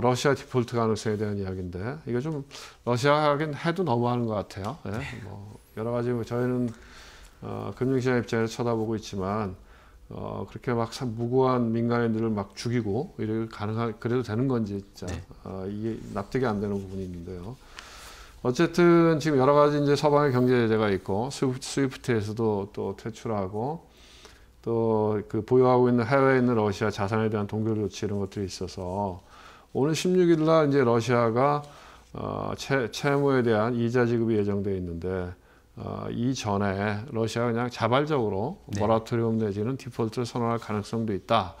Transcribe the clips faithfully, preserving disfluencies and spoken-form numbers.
러시아 디폴트 가능성에 대한 이야기인데, 이거 좀 러시아 하긴 해도 너무하는 것 같아요. 예? 뭐 여러 가지 뭐 저희는 어, 금융시장 입장에서 쳐다보고 있지만 어, 그렇게 막 무고한 민간인들을 막 죽이고 이를 가능한 그래도 되는 건지 진짜 네. 어, 이게 납득이 안 되는 부분이 있는데요. 어쨌든 지금 여러 가지 이제 서방의 경제 제재가 있고 스위프트에서도 또 퇴출하고 또 그 보유하고 있는 해외에 있는 러시아 자산에 대한 동결 조치 이런 것들이 있어서 오늘 십육 일 날 이제 러시아가 어, 채, 채무에 대한 이자 지급이 예정돼 있는데. 어, 이전에 러시아가 그냥 자발적으로 네. 모라토리움 내지는 디폴트를 선언할 가능성도 있다.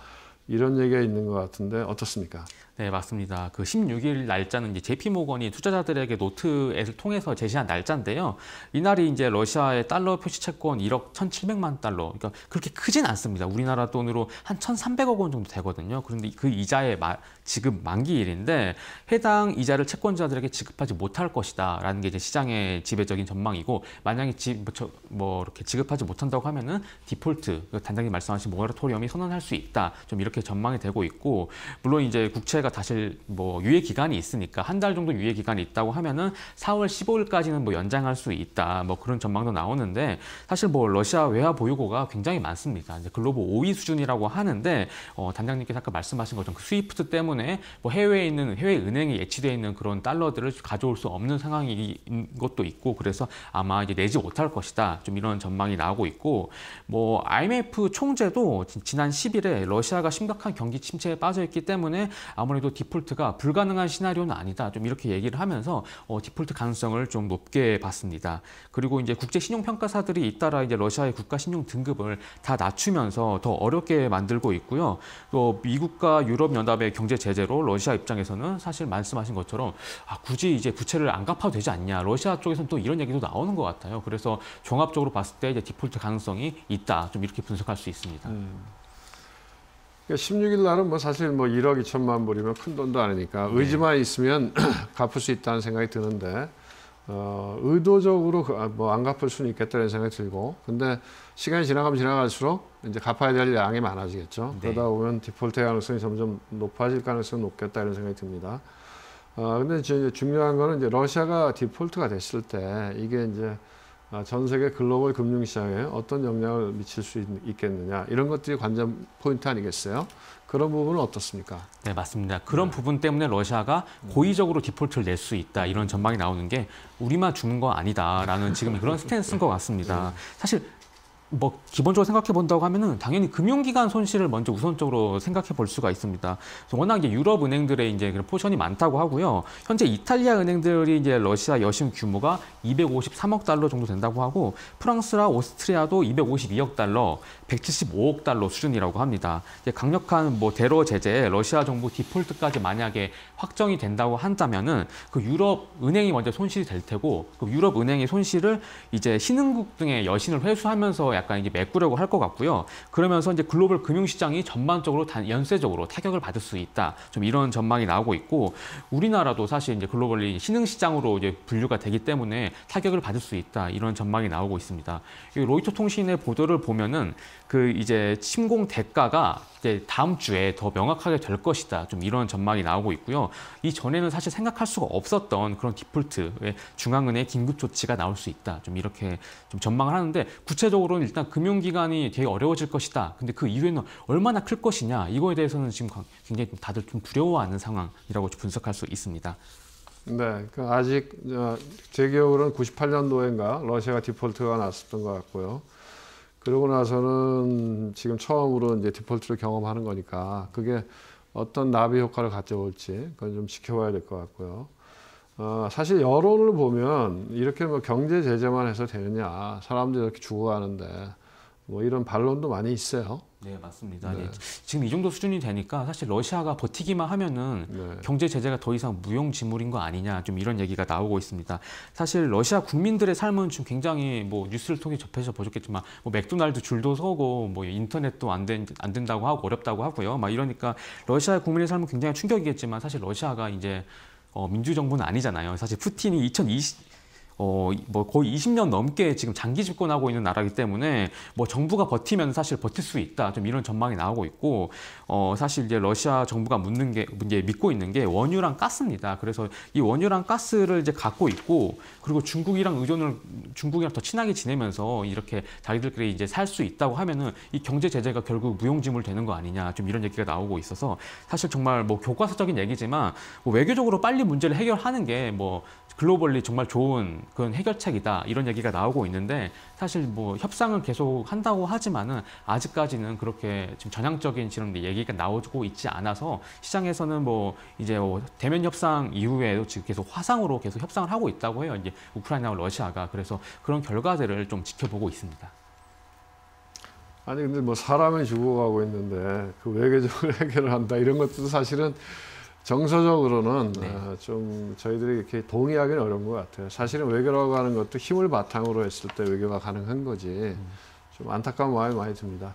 이런 얘기가 있는 것 같은데 어떻습니까? 네, 맞습니다. 그 십육 일 날짜는 이제 제이피모건이 투자자들에게 노트를 통해서 제시한 날짜인데요. 이날이 이제 러시아의 달러 표시 채권 일억 천칠백만 달러. 그러니까 그렇게 크진 않습니다. 우리나라 돈으로 한 천삼백억 원 정도 되거든요. 그런데 그 이자의 마, 지급 만기일인데 해당 이자를 채권자들에게 지급하지 못할 것이다라는 게 이제 시장의 지배적인 전망이고 만약에 지, 뭐 이렇게 지급하지 못한다고 하면은 디폴트, 단장님 말씀하신 모라토리엄이 선언할 수 있다. 좀 이렇게 전망이 되고 있고 물론 이제 국채가 사실 뭐 유예 기간이 있으니까 한 달 정도 유예 기간이 있다고 하면은 사월 십오일까지는 뭐 연장할 수 있다 뭐 그런 전망도 나오는데 사실 뭐 러시아 외화 보유고가 굉장히 많습니다. 이제 글로벌 오 위 수준이라고 하는데 어 단장님께서 아까 말씀하신 것처럼 그 스위프트 때문에 뭐 해외에 있는 해외 은행에 예치되어 있는 그런 달러들을 가져올 수 없는 상황인 것도 있고 그래서 아마 이제 내지 못할 것이다 좀 이런 전망이 나오고 있고 뭐 아이엠에프 총재도 지난 십일에 러시아가 심각한 경기 침체에 빠져있기 때문에 아무래도 디폴트가 불가능한 시나리오는 아니다. 좀 이렇게 얘기를 하면서 어, 디폴트 가능성을 좀 높게 봤습니다. 그리고 이제 국제 신용 평가사들이 잇따라 이제 러시아의 국가 신용 등급을 다 낮추면서 더 어렵게 만들고 있고요. 또 미국과 유럽 연합의 경제 제재로 러시아 입장에서는 사실 말씀하신 것처럼 아, 굳이 이제 부채를 안 갚아도 되지 않냐. 러시아 쪽에서는 또 이런 얘기도 나오는 것 같아요. 그래서 종합적으로 봤을 때 이제 디폴트 가능성이 있다. 좀 이렇게 분석할 수 있습니다. 음. 십육 일 날은 뭐 사실 뭐 일억 이천만 불이면 큰 돈도 아니니까 의지만 네. 있으면 갚을 수 있다는 생각이 드는데 어, 의도적으로 그, 뭐 안 갚을 수는 있겠다는 생각이 들고 근데 시간이 지나가면 지나갈수록 이제 갚아야 될 양이 많아지겠죠. 네. 그러다 보면 디폴트의 가능성이 점점 높아질 가능성이 높겠다 이런 생각이 듭니다. 어, 근데 이제 중요한 거는 이제 러시아가 디폴트가 됐을 때 이게 이제 전 세계 글로벌 금융시장에 어떤 영향을 미칠 수 있겠느냐 이런 것들이 관전 포인트 아니겠어요? 그런 부분은 어떻습니까? 네, 맞습니다. 그런 네. 부분 때문에 러시아가 고의적으로 디폴트를 낼 수 있다 이런 전망이 나오는 게 우리만 죽는 거 아니다라는 지금 그런 스탠스인 것 같습니다. 네. 사실 뭐 기본적으로 생각해 본다고 하면은 당연히 금융기관 손실을 먼저 우선적으로 생각해 볼 수가 있습니다. 워낙 이제 유럽 은행들의 이제 그런 포션이 많다고 하고요. 현재 이탈리아 은행들이 이제 러시아 여신 규모가 이백오십삼억 달러 정도 된다고 하고 프랑스와 오스트리아도 이백오십이억 달러, 백칠십오억 달러 수준이라고 합니다. 이제 강력한 뭐 대러 제재에 러시아 정부 디폴트까지 만약에 확정이 된다고 한다면은 그 유럽 은행이 먼저 손실이 될 테고 그 유럽 은행의 손실을 이제 신흥국 등의 여신을 회수하면서 약간 이제 메꾸려고 할 것 같고요. 그러면서 이제 글로벌 금융시장이 전반적으로 단 연쇄적으로 타격을 받을 수 있다. 좀 이런 전망이 나오고 있고 우리나라도 사실 이제 글로벌리 신흥시장으로 이제 분류가 되기 때문에 타격을 받을 수 있다. 이런 전망이 나오고 있습니다. 로이터 통신의 보도를 보면은 그 이제 침공 대가가 이제 다음 주에 더 명확하게 될 것이다. 좀 이런 전망이 나오고 있고요. 이 전에는 사실 생각할 수가 없었던 그런 디폴트의 중앙은행 긴급 조치가 나올 수 있다. 좀 이렇게 좀 전망을 하는데 구체적으로는 일단 금융기관이 되게 어려워질 것이다. 근데 그 이후에는 얼마나 클 것이냐. 이거에 대해서는 지금 굉장히 다들 좀 두려워하는 상황이라고 분석할 수 있습니다. 네, 아직 제 기억으로는 구십팔 년도인가 러시아가 디폴트가 났었던 것 같고요. 그러고 나서는 지금 처음으로 이제 디폴트를 경험하는 거니까 그게 어떤 나비 효과를 가져올지 그건 좀 지켜봐야 될 것 같고요. 어, 사실 여론을 보면 이렇게 뭐 경제 제재만 해서 되느냐 사람들이 이렇게 죽어가는데 뭐 이런 반론도 많이 있어요. 네, 맞습니다. 네. 지금 이 정도 수준이 되니까 사실 러시아가 버티기만 하면은 네. 경제 제재가 더 이상 무용지물인 거 아니냐 좀 이런 얘기가 나오고 있습니다. 사실 러시아 국민들의 삶은 지금 굉장히 뭐 뉴스를 통해 접해서 보셨겠지만 뭐 맥도날드 줄도 서고 뭐 인터넷도 안, 된, 안 된다고 하고 어렵다고 하고요. 막 이러니까 러시아 국민의 삶은 굉장히 충격이겠지만 사실 러시아가 이제 어, 민주정부는 아니잖아요. 사실 푸틴이 2020 어, 뭐 거의 이십 년 넘게 지금 장기 집권하고 있는 나라이기 때문에 뭐 정부가 버티면 사실 버틸 수 있다, 좀 이런 전망이 나오고 있고, 어, 사실 이제 러시아 정부가 묻는 게, 이제 믿고 있는 게 원유랑 가스입니다. 그래서 이 원유랑 가스를 이제 갖고 있고, 그리고 중국이랑 의존을, 중국이랑 더 친하게 지내면서 이렇게 자기들끼리 이제 살 수 있다고 하면은 이 경제 제재가 결국 무용지물 되는 거 아니냐, 좀 이런 얘기가 나오고 있어서 사실 정말 뭐 교과서적인 얘기지만 뭐 외교적으로 빨리 문제를 해결하는 게 뭐 글로벌리 정말 좋은 그런 해결책이다, 이런 얘기가 나오고 있는데, 사실 뭐 협상은 계속 한다고 하지만은 아직까지는 그렇게 지금 전향적인 지금 얘기가 나오고 있지 않아서 시장에서는 뭐 이제 뭐 대면 협상 이후에도 지금 계속 화상으로 계속 협상을 하고 있다고 해요, 이제 우크라이나와 러시아가. 그래서 그런 결과들을 좀 지켜보고 있습니다. 아니 근데 뭐 사람이 죽어가고 있는데 그 외교적으로 해결을 한다, 이런 것도 사실은 정서적으로는 네. 아, 좀 저희들이 이렇게 동의하기는 어려운 것 같아요. 사실은 외교라고 하는 것도 힘을 바탕으로 했을 때 외교가 가능한 거지. 음. 좀 안타까운 마음이 많이 듭니다.